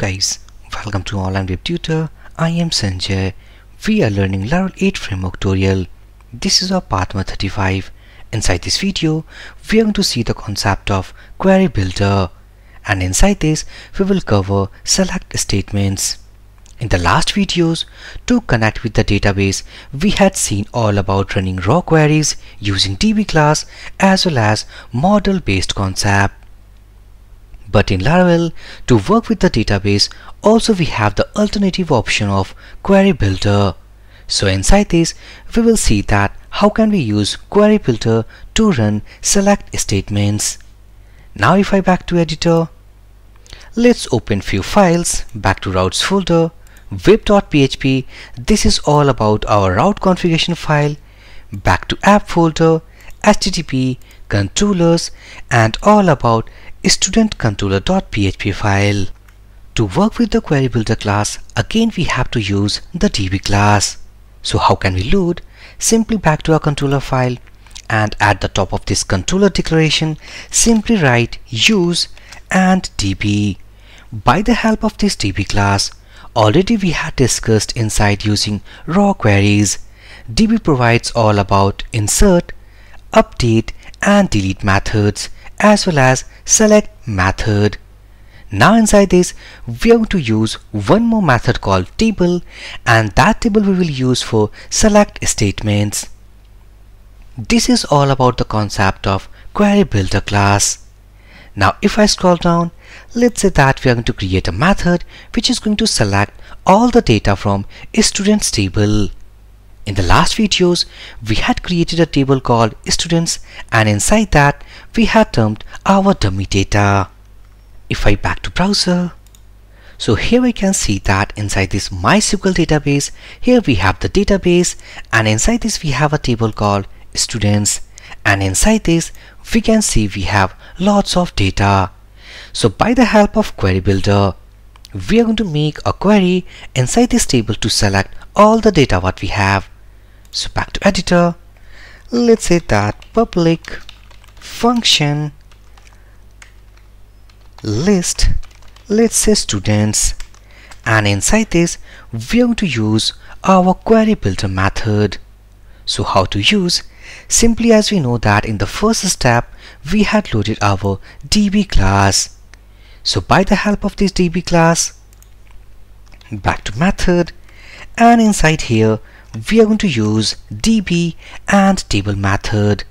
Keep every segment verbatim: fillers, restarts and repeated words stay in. Guys, welcome to Online Web Tutor. I am Sanjay. We are learning Laravel eight framework tutorial. This is our part one thirty-five. Inside this video, we are going to see the concept of Query Builder, and inside this, we will cover select statements. In the last videos, to connect with the database, we had seen all about running raw queries using D B class as well as model-based concept. But in Laravel, to work with the database, also we have the alternative option of Query Builder. So inside this, we will see that how can we use Query Builder to run select statements. Now if I back to editor, let's open few files, back to routes folder, web dot P H P, this is all about our route configuration file, back to app folder, H T T P, controllers, and all about student controller dot P H P file. To work with the Query Builder class, again we have to use the D B class. So how can we load? Simply back to our controller file, and at the top of this controller declaration, simply write use and D B. By the help of this D B class, already we had discussed inside using raw queries. D B provides all about insert, update, and delete methods, as well as select method. Now inside this, we are going to use one more method called table, and that table we will use for select statements. This is all about the concept of Query Builder class. Now if I scroll down, let's say that we are going to create a method which is going to select all the data from a students table. In the last videos, we had created a table called students, and inside that we had dumped our dummy data. If I back to browser, so here we can see that inside this MySQL database, here we have the database, and inside this we have a table called students, and inside this we can see we have lots of data. So by the help of Query Builder, we are going to make a query inside this table to select all the data what we have. So back to editor, let's say that public function list, let's say students, and inside this we are going to use our Query Builder method. So how to use? Simply, as we know that in the first step we had loaded our D B class. So by the help of this D B class, back to method, and inside here we are going to use D B and table method.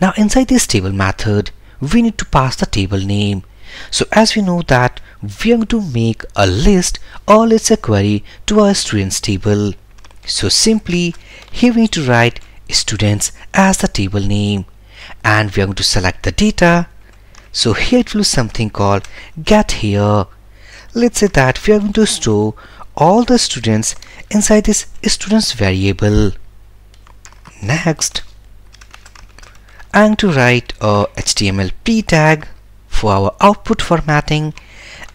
Now inside this table method, we need to pass the table name. So as we know that we are going to make a list or let's say query to our students table. So simply here we need to write students as the table name, and we are going to select the data. So here it will be something called get here. Let's say that we are going to store all the students inside this students variable. Next, I am to write a H T M L pre tag for our output formatting,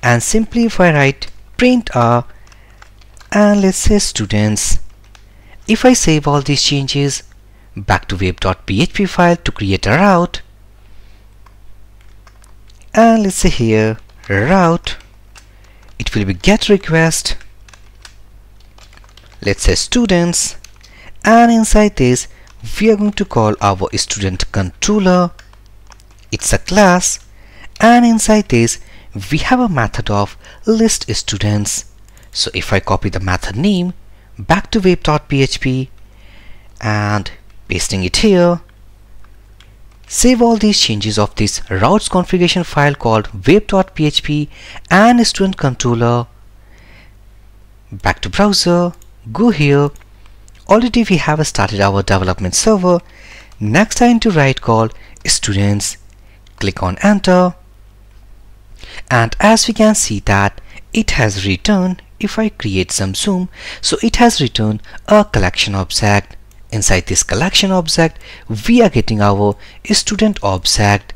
and simply if I write print R and let's say students. If I save all these changes, back to web dot P H P file to create a route, and let's say here route, it will be get request, let's say students, and inside this we are going to call our student controller. It's a class, and inside this we have a method of list students. So if I copy the method name, back to web dot P H P and pasting it here, save all these changes of this routes configuration file called web dot P H P and student controller. Back to browser, go here, already we have started our development server. Next I need to write called students, click on enter, and as we can see that it has returned, if I create some zoom, so it has returned a collection object. Inside this collection object, we are getting our student object.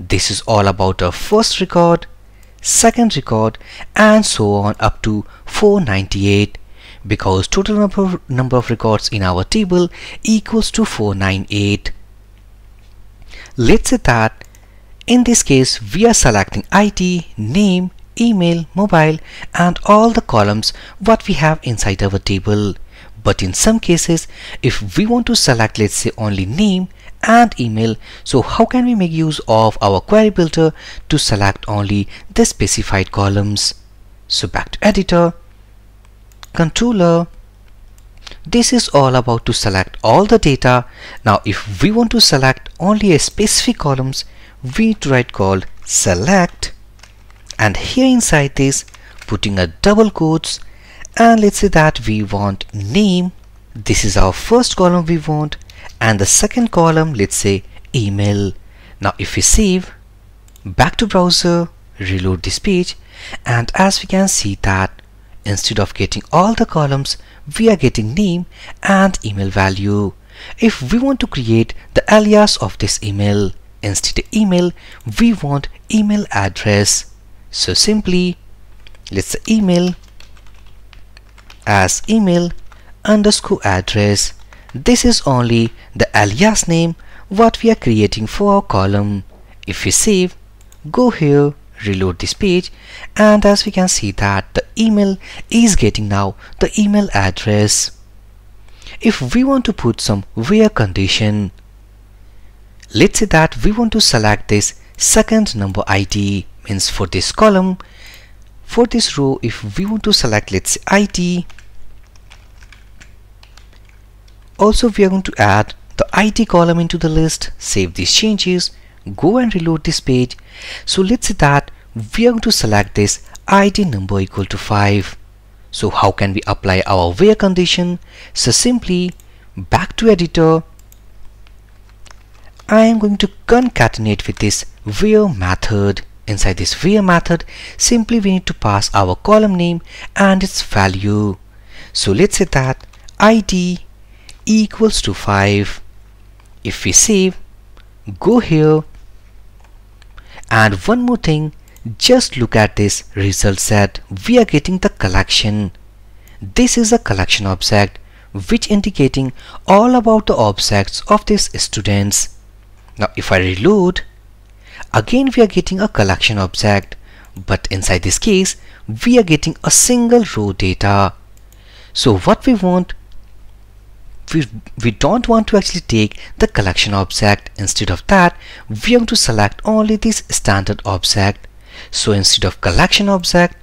This is all about our first record, second record, and so on up to four ninety-eight, because total number, number of records in our table equals to four ninety-eight. Let's say that in this case we are selecting I D, name, email, mobile, and all the columns what we have inside our table. But in some cases, if we want to select, let's say, only name and email, so how can we make use of our Query Builder to select only the specified columns? So back to editor, controller. This is all about to select all the data. Now if we want to select only a specific columns, we need to write called select, and here inside this putting a double quotes, and let's say that we want name. This is our first column we want, and the second column, let's say email. Now if we save, back to browser, reload this page, and as we can see that instead of getting all the columns, we are getting name and email value. If we want to create the alias of this email, instead of email, we want email address. So simply, let's say email as email underscore address. This is only the alias name what we are creating for our column. If we save, go here, reload this page, and as we can see that the email is getting now the email address. If we want to put some where condition, let's say that we want to select this second number I D, means for this column, for this row, if we want to select, let's say I D, also we are going to add the I D column into the list. Save these changes, go and reload this page. So let's say that we are going to select this I D number equal to five. So how can we apply our where condition? So simply back to editor, I am going to concatenate with this where method. Inside this where method, simply we need to pass our column name and its value. So let's say that I D equals to five. If we save, go here, and one more thing, just look at this result set. We are getting the collection. This is a collection object which indicating all about the objects of these students. Now if I reload, again we are getting a collection object, but inside this case we are getting a single row data. So what we want, We, we don't want to actually take the collection object. Instead of that, we are going to select only this standard object. So instead of collection object,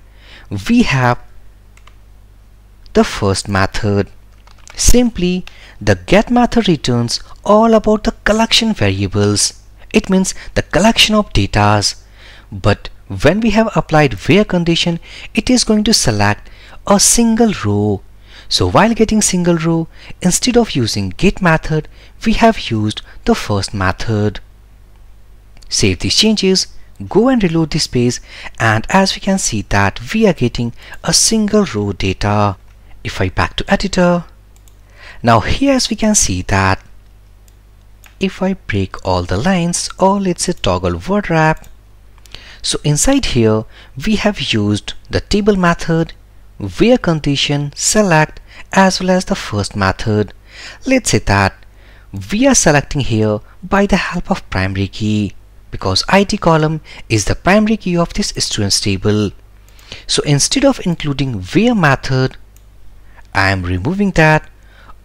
we have the first method. Simply the get method returns all about the collection variables. It means the collection of data. But when we have applied where condition, it is going to select a single row. So while getting single row, instead of using get method, we have used the first method. Save these changes, go and reload this page, and as we can see that we are getting a single row data. If I back to editor, now here as we can see that if I break all the lines, or let's say toggle word wrap, so inside here we have used the table method, where condition, select, as well as the first method. Let's say that we are selecting here by the help of primary key, because I D column is the primary key of this students table. So instead of including where method, I am removing that.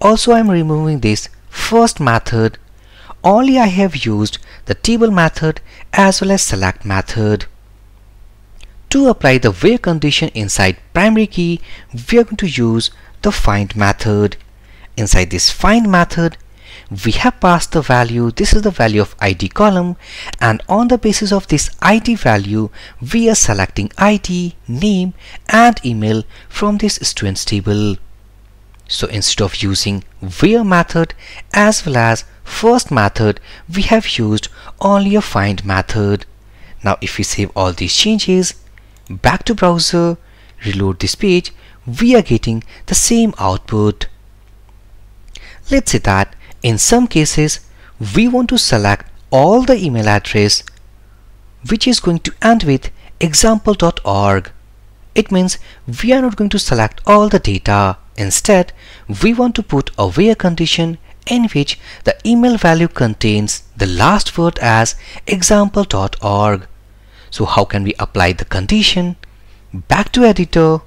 Also I am removing this first method. Only I have used the table method as well as select method. To apply the where condition inside primary key, we are going to use the find method. Inside this find method, we have passed the value. This is the value of I D column, and on the basis of this I D value, we are selecting I D, name, and email from this students table. So instead of using where method as well as first method, we have used only a find method. Now if we save all these changes, back to browser, reload this page, we are getting the same output. Let's say that in some cases we want to select all the email address which is going to end with example dot org. It means we are not going to select all the data. Instead, we want to put a where condition in which the email value contains the last word as example dot org. So how can we apply the condition? Back to editor.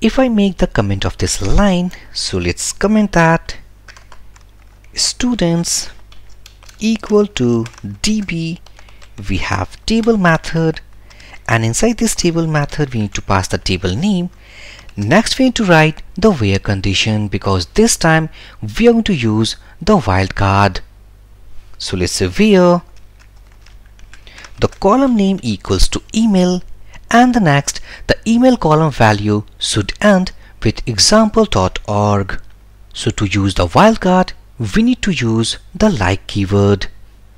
If I make the comment of this line, so let's comment that students equal to D B, we have table method, and inside this table method we need to pass the table name. Next we need to write the where condition, because this time we are going to use the wildcard. So let's say where the column name equals to email, and the next the email column value should end with example dot org. So to use the wildcard we need to use the like keyword.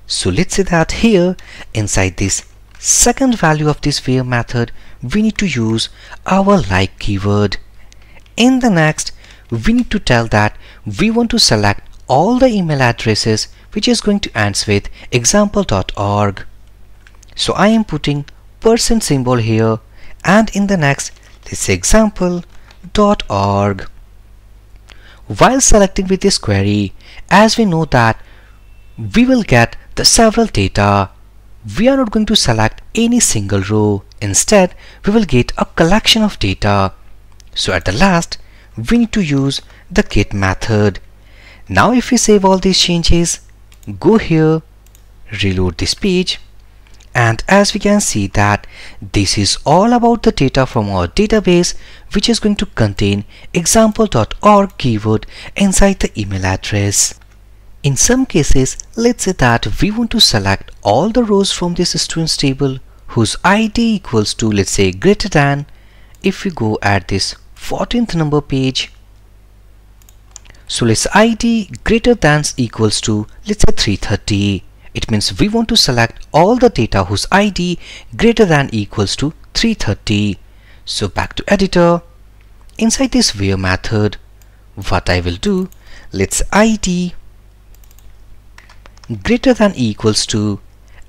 So let's say that here inside this second value of this where method we need to use our like keyword. In the next we need to tell that we want to select all the email addresses, which is going to end with example dot org. So I am putting percent symbol here, and in the next let's say example dot org. While selecting with this query, as we know that we will get the several data, we are not going to select any single row. Instead we will get a collection of data. So at the last we need to use the get method. Now if we save all these changes, go here, reload this page, and as we can see that this is all about the data from our database, which is going to contain example dot org keyword inside the email address. In some cases, let's say that we want to select all the rows from this students table whose I D equals to, let's say, greater than. If we go at this fourteenth number page, so let's I D greater than equals to, let's say, three thirty. It means we want to select all the data whose I D greater than equals to three thirty. So back to editor. Inside this where method, what I will do, let's I D greater than equals to,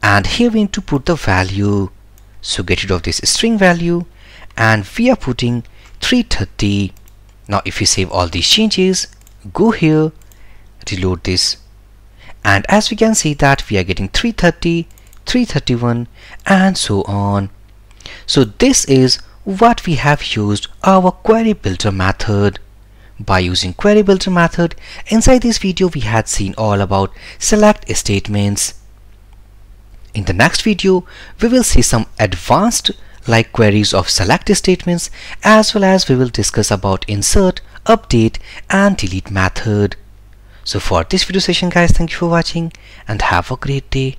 and here we need to put the value. So get rid of this string value, and we are putting three thirty. Now if we save all these changes, go here, reload this, and as we can see that we are getting three thirty, three thirty-one, and so on. So this is what we have used our Query Builder method. By using Query Builder method, inside this video we had seen all about select statements. In the next video we will see some advanced like queries of select statements, as well as we will discuss about insert, update, and delete method. So for this video session guys, thank you for watching and have a great day.